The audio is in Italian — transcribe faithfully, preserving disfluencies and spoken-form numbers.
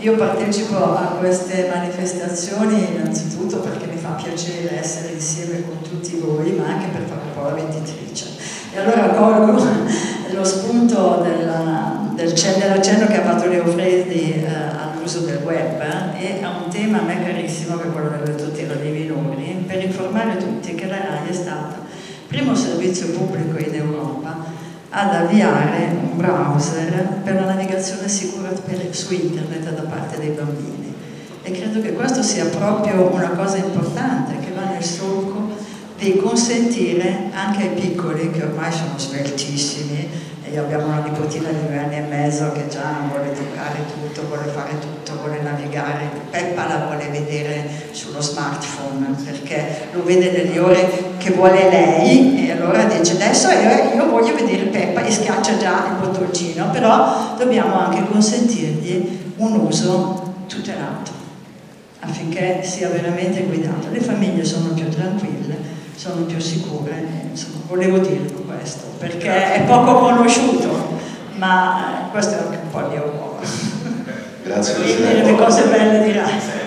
Io partecipo a queste manifestazioni innanzitutto perché mi fa piacere essere insieme con tutti voi, ma anche per fare un po' la venditrice. E allora colgo lo spunto della, del, dell'accenno che ha fatto Leo Freddi eh, all'uso del web eh, e a un tema a me carissimo che è quello del tutela dei minori, per informare tutti che la RAI è stata il primo servizio pubblico in Europa ad avviare un browser per la navigazione sicura per, su internet da parte dei bambini, e credo che questo sia proprio una cosa importante che va nel solco di consentire anche ai piccoli, che ormai sono sveltissimi, e io abbiamo una nipotina di due anni e mezzo che già vuole toccare tutto, vuole fare tutto, vuole navigare. Peppa la vuole vedere sullo smartphone perché lo vede nelle ore che vuole lei, e allora dice adesso io, io voglio vedere Peppa, e schiaccia già il bottoncino. Però dobbiamo anche consentirgli un uso tutelato affinché sia veramente guidato. Le famiglie sono più tranquille, sono più sicure, insomma, volevo dirlo questo, perché è poco conosciuto, ma questo è anche un po' il mio cuore. Grazie. Le cose belle di RAI.